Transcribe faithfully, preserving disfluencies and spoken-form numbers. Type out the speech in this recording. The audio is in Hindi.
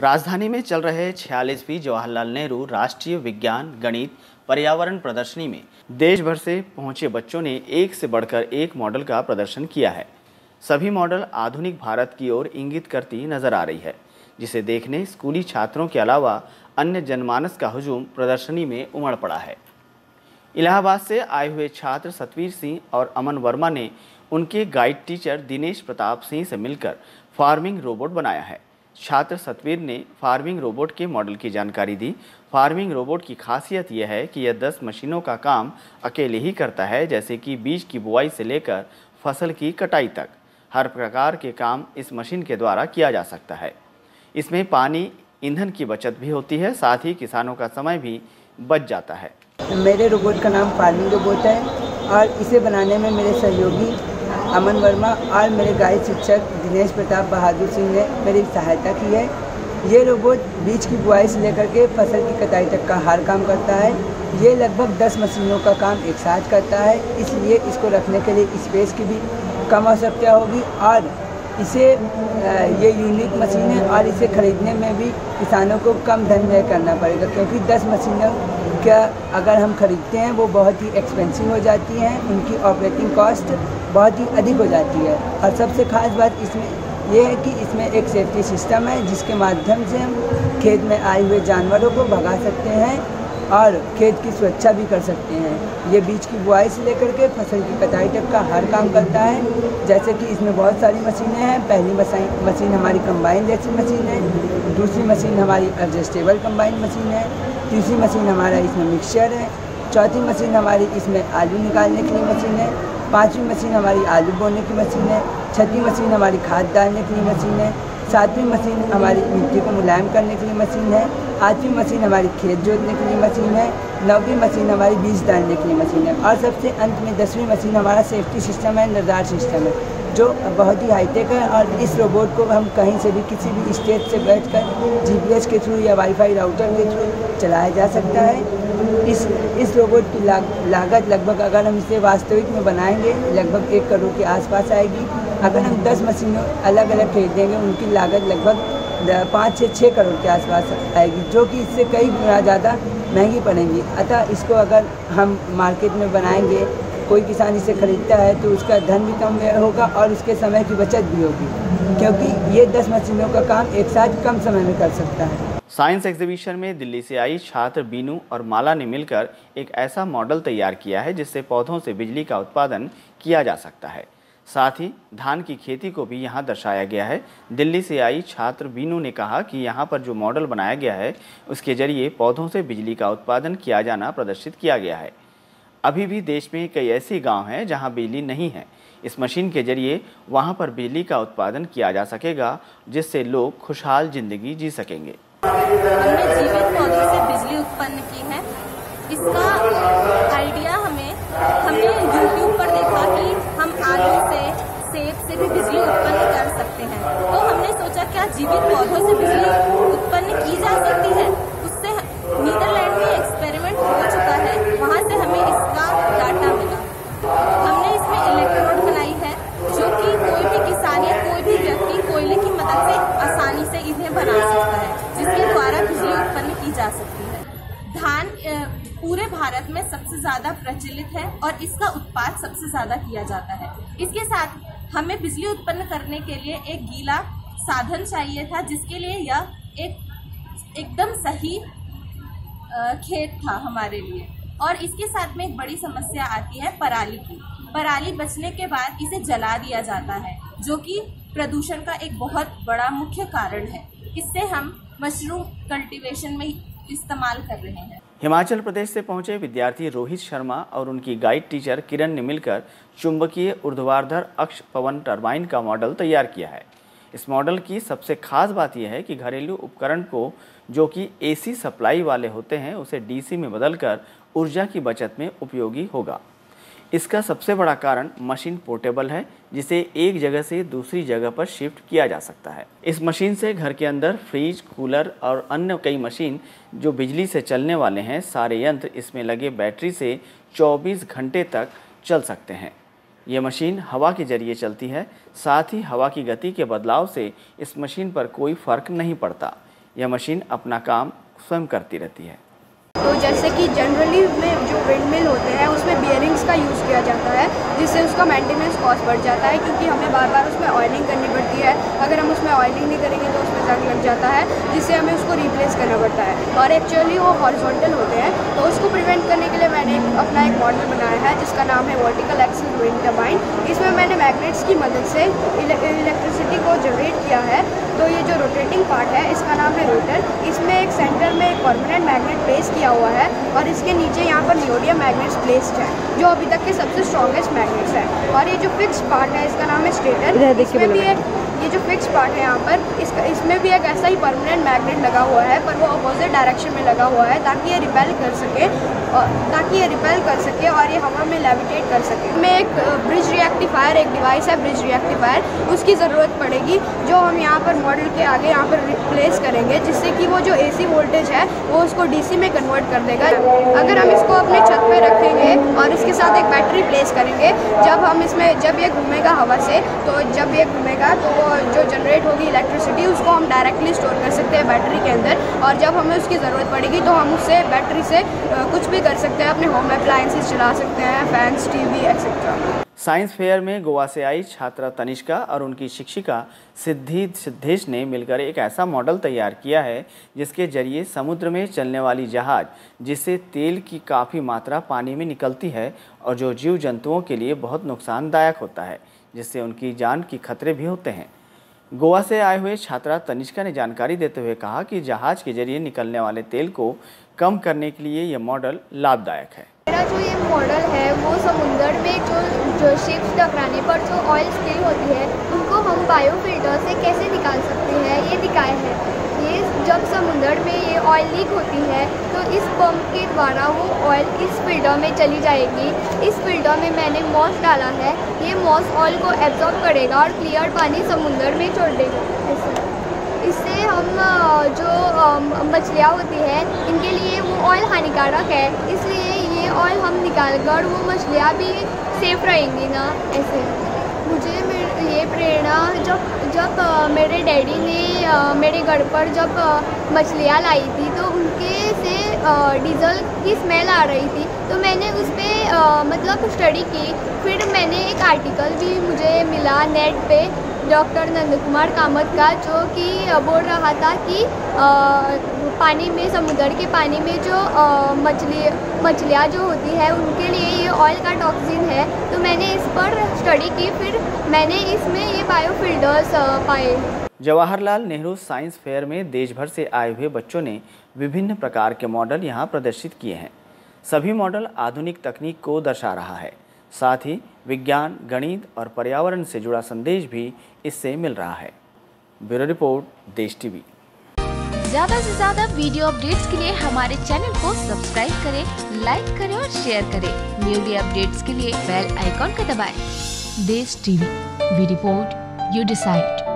राजधानी में चल रहे छियालीसवीं जवाहरलाल नेहरू राष्ट्रीय विज्ञान गणित पर्यावरण प्रदर्शनी में देश भर से पहुंचे बच्चों ने एक से बढ़कर एक मॉडल का प्रदर्शन किया है। सभी मॉडल आधुनिक भारत की ओर इंगित करती नजर आ रही है, जिसे देखने स्कूली छात्रों के अलावा अन्य जनमानस का हुजूम प्रदर्शनी में उमड़ पड़ा है। इलाहाबाद से आए हुए छात्र सतवीर सिंह और अमन वर्मा ने उनके गाइड टीचर दिनेश प्रताप सिंह से मिलकर फार्मिंग रोबोट बनाया है। छात्र सतवीर ने फार्मिंग रोबोट के मॉडल की जानकारी दी। फार्मिंग रोबोट की खासियत यह है कि यह दस मशीनों का काम अकेले ही करता है, जैसे कि बीज की बुआई से लेकर फसल की कटाई तक हर प्रकार के काम इस मशीन के द्वारा किया जा सकता है। इसमें पानी, ईंधन की बचत भी होती है, साथ ही किसानों का समय भी बच जाता है। मेरे रोबोट का नाम फार्मिंग रोबोट है और इसे बनाने में मेरे सहयोगी अमन वर्मा और मेरे गाइड शिक्षक दिनेश प्रताप बहादुर सिंह ने मेरी सहायता की है। ये रोबोट बीज की बुआई से लेकर के फसल की कटाई तक का हर काम करता है। ये लगभग दस मशीनों का काम एक साथ करता है, इसलिए इसको रखने के लिए स्पेस की भी कम आवश्यकता होगी और इसे ये यूनिक मशीन है और इसे खरीदने में भी किसानों को कम धन व्यय करना पड़ेगा, क्योंकि दस मशीनों का अगर हम खरीदते हैं वो बहुत ही एक्सपेंसिव हो जाती हैं, उनकी ऑपरेटिंग कॉस्ट बहुत ही अधिक हो जाती है। और सबसे खास बात इसमें यह है कि इसमें एक सेफ्टी सिस्टम है, जिसके माध्यम से हम खेत में आए हुए जानवरों को भगा सकते हैं और खेत की सुरक्षा भी कर सकते हैं। ये बीज की बुआई से लेकर के फसल की कटाई तक का हर काम करता है, जैसे कि इसमें बहुत सारी मशीनें हैं। पहली मशीन हमारी कंबाइन जैसी मशीन है, दूसरी मशीन हमारी एडजस्टेबल कंबाइन मशीन है, तीसरी मशीन हमारा इसमें मिक्सचर है, चौथी मशीन हमारी इसमें आलू निकालने की मशीन है, पाँचवीं मशीन हमारी आलू बोने की मशीन है, छठी मशीन हमारी खाद डालने की मशीन है, सातवीं मशीन हमारी मिट्टी को मुलायम करने के लिए मशीन है, आठवीं मशीन हमारी खेत जोतने के लिए मशीन है, नौवीं मशीन हमारी बीज डालने के लिए मशीन है और सबसे अंत में दसवीं मशीन हमारा सेफ्टी सिस्टम है, नज़ार सिस्टम है, जो बहुत ही हाईटेक है। और इस रोबोट को हम कहीं से भी किसी भी स्टेज से बैठकर जीपीएस के थ्रू या वाईफाई राउटर के थ्रू चलाया जा सकता है। इस इस रोबोट की लागत लगभग अगर हम इसे वास्तविक में बनाएंगे लगभग एक करोड़ के आसपास आएगी। अगर हम दस मशीनों अलग अलग खरीदेंगे उनकी लागत लगभग पाँच से छः करोड़ के आसपास आएगी, जो कि इससे कई गुना ज़्यादा महंगी पड़ेंगी। अतः इसको अगर हम मार्केट में बनाएंगे, कोई किसान इसे खरीदता है तो उसका धन भी कम होगा और उसके समय की बचत भी होगी, क्योंकि ये दस मशीनों का काम एक साथ कम समय में कर सकता है। साइंस एग्जीबिशन में दिल्ली से आई छात्र बीनू और माला ने मिलकर एक ऐसा मॉडल तैयार किया है जिससे पौधों से बिजली का उत्पादन किया जा सकता है। साथ ही धान की खेती को भी यहाँ दर्शाया गया है। दिल्ली से आई छात्र बीनू ने कहा कि यहाँ पर जो मॉडल बनाया गया है उसके जरिए पौधों से बिजली का उत्पादन किया जाना प्रदर्शित किया गया है। अभी भी देश में कई ऐसे गांव हैं जहाँ बिजली नहीं है। इस मशीन के जरिए वहाँ पर बिजली का उत्पादन किया जा सकेगा, जिससे लोग खुशहाल जिंदगी जी सकेंगे। हमने जीवित पौधों से बिजली उत्पन्न की है। इसका आइडिया हमें हमने यूट्यूब पर देखा कि हम आलू से, सेब से भी बिजली उत्पन्न कर सकते हैं, तो हमने सोचा क्या जीवित पौधों से बिजली उत्पन्न की जा सकती है। उससे नीदरलैंड में एक्सपेरिमेंट हो चुका है, वहाँ से हमें इसका डाटा मिला। हमने इसमें इलेक्ट्रोड बनाई है जो कि कोई भी किसान या कोई भी व्यक्ति कोयले की मदद से आसानी से इन्हें बना सकता है, जिसके द्वारा बिजली उत्पन्न की जा सकती है। धान पूरे भारत में सबसे ज्यादा प्रचलित है और इसका उत्पाद सबसे ज्यादा किया जाता है। इसके साथ हमें बिजली उत्पन्न करने के लिए एक गीला साधन चाहिए था, जिसके लिए यह एक एकदम सही खेत था हमारे लिए। और इसके साथ में एक बड़ी समस्या आती है पराली की। पराली बचने के बाद इसे जला दिया जाता है, जो कि प्रदूषण का एक बहुत बड़ा मुख्य कारण है। इससे हम मशरूम कल्टीवेशन में इस्तेमाल कर रहे हैं। हिमाचल प्रदेश से पहुंचे विद्यार्थी रोहित शर्मा और उनकी गाइड टीचर किरण ने मिलकर चुंबकीय ऊर्ध्वाधर अक्ष पवन टरबाइन का मॉडल तैयार किया है। इस मॉडल की सबसे खास बात यह है कि घरेलू उपकरण को जो कि एसी सप्लाई वाले होते हैं उसे डीसी में बदलकर ऊर्जा की बचत में उपयोगी होगा। इसका सबसे बड़ा कारण मशीन पोर्टेबल है, जिसे एक जगह से दूसरी जगह पर शिफ्ट किया जा सकता है। इस मशीन से घर के अंदर फ्रिज, कूलर और अन्य कई मशीन जो बिजली से चलने वाले हैं, सारे यंत्र इसमें लगे बैटरी से चौबीस घंटे तक चल सकते हैं। ये मशीन हवा के जरिए चलती है, साथ ही हवा की गति के बदलाव से इस मशीन पर कोई फर्क नहीं पड़ता। यह मशीन अपना काम स्वयं करती रहती है। तो जैसे कि जनरली में जो विंड मिल होते हैं उसमें बियरिंग्स का यूज़ किया जाता है, जिससे उसका मेंटेनेंस कॉस्ट बढ़ जाता है, क्योंकि हमें बार बार उसमें ऑयलिंग करनी पड़ती है। अगर हम उसमें ऑयलिंग नहीं करेंगे तो उसमें जंग लग जाता है, जिससे हमें उसको रिप्लेस करना पड़ता है। और एक्चुअली वो हॉरिजॉन्टल होते हैं, तो उसको प्रिवेंट करने के लिए मैंने अपना एक मॉडल बनाया है जिसका नाम है वर्टिकल एक्सिस विंड टर्बाइन। इसमें मैंने मैग्नेट्स की मदद से इलेक्ट्रिसिटी को जनरेट किया है। तो ये जो रोटेटिंग पार्ट है इसका नाम है रोटर। इसमें एक सेंटर में एक परमानेंट मैग्नेट प्लेस किया हुआ है और इसके नीचे यहाँ पर नियोडियम मैग्नेट्स प्लेस्ड है, जो अभी तक के सबसे स्ट्रॉन्गेस्ट मैग्नेट्स है। और ये जो फिक्स पार्ट है इसका नाम है स्टेटर। इसमें भी एक ये जो फिक्स पार्ट है यहाँ पर इसका इसमें भी एक ऐसा ही परमानेंट मैग्नेट लगा हुआ है, पर वो अपोजिट डायरेक्शन में लगा हुआ है ताकि ये रिपेल कर सके और ताकि ये रिपेल कर सके और ये हवा में लेविटेट कर सके। इसमें एक ब्रिज रिएक्टिफायर एक डिवाइस है, ब्रिज रिएक्टिफायर, उसकी ज़रूरत पड़ेगी, जो हम यहाँ पर मॉडल के आगे यहाँ पर रिप्लेस करेंगे, जिससे कि वो जो ए सी वोल्टेज है वो उसको डी सी में कन्वर्ट कर देगा। अगर हम इसको अपने छत पर रखेंगे और इसके साथ एक बैटरी प्लेस करेंगे, जब हम इसमें जब ये घूमेगा हवा से, तो जब ये घूमेगा तो वो जो जनरेट होगी इलेक्ट्रिसिटी उसको हम डायरेक्टली स्टोर कर सकते हैं बैटरी के अंदर, और जब हमें उसकी ज़रूरत पड़ेगी तो हम उससे बैटरी से कुछ भी कर सकते हैं, अपने होम अप्लायंसेस चला सकते हैं, fans, TV, etcetera. Science fair में गोवा से आई छात्रा तनिष्का और उनकी शिक्षिका सिद्धि सिद्धेश ने मिलकर एक ऐसा मॉडल तैयार किया है जिसके जरिए समुद्र में चलने वाली जहाज, जिससे तेल की काफ़ी मात्रा पानी में निकलती है और जो जीव जंतुओं के लिए बहुत नुकसानदायक होता है, जिससे उनकी जान की खतरे भी होते हैं। गोवा से आए हुए छात्रा तनिष्का ने जानकारी देते हुए कहा कि जहाज के जरिए निकलने वाले तेल को कम करने के लिए यह मॉडल लाभदायक है। मेरा जो ये मॉडल है वो समुद्र में जो जो शिप्स टकराने पर जो ऑयल स्पिल होती है उनको हम बायोफिल्टर से कैसे निकाल सकते हैं ये दिखाए हैं। ये जब समुद्र में ये ऑयल लीक होती है तो इस पंप के द्वारा वो ऑयल इस फिल्टर में चली जाएगी। इस फिल्टर में मैंने मॉस डाला है, ये मॉस ऑयल को एब्जॉर्ब करेगा और क्लियर पानी समुद्र में छोड़ देगा। ऐसे इससे हम जो मछलियाँ होती है इनके लिए वो ऑयल हानिकारक है, इसलिए ये ऑयल हम निकाल कर वो मछलियाँ भी सेफ रहेंगी ना। ऐसे मुझे ये प्रेरणा जब जब मेरे डैडी ने मेरे घर पर जब मछलियाँ लाई थी तो उनके से डीजल की स्मेल आ रही थी, तो मैंने उस पर मतलब स्टडी की। फिर मैंने एक आर्टिकल भी मुझे मिला नेट पे डॉक्टर नंदकुमार कामत का, जो कि बोल रहा था कि आ, पानी में समुद्र के पानी में जो मछली मछलियाँ जो होती है उनके लिए ये ऑयल का टॉक्सिन है। तो मैंने इस पर स्टडी की, फिर मैंने इसमें ये बायोफिल्टर्स पाए। जवाहरलाल नेहरू साइंस फेयर में देश भर से आए हुए बच्चों ने विभिन्न प्रकार के मॉडल यहाँ प्रदर्शित किए हैं। सभी मॉडल आधुनिक तकनीक को दर्शा रहा है, साथ ही विज्ञान, गणित और पर्यावरण से जुड़ा संदेश भी इससे मिल रहा है। Bureau report, Desh TV. ज्यादा से ज्यादा वीडियो अपडेट्स के लिए हमारे चैनल को सब्सक्राइब करें, लाइक करें और शेयर करें। न्यूली अपडेट्स के लिए बेल आइकॉन को दबाएं। Desh TV, we report, you decide.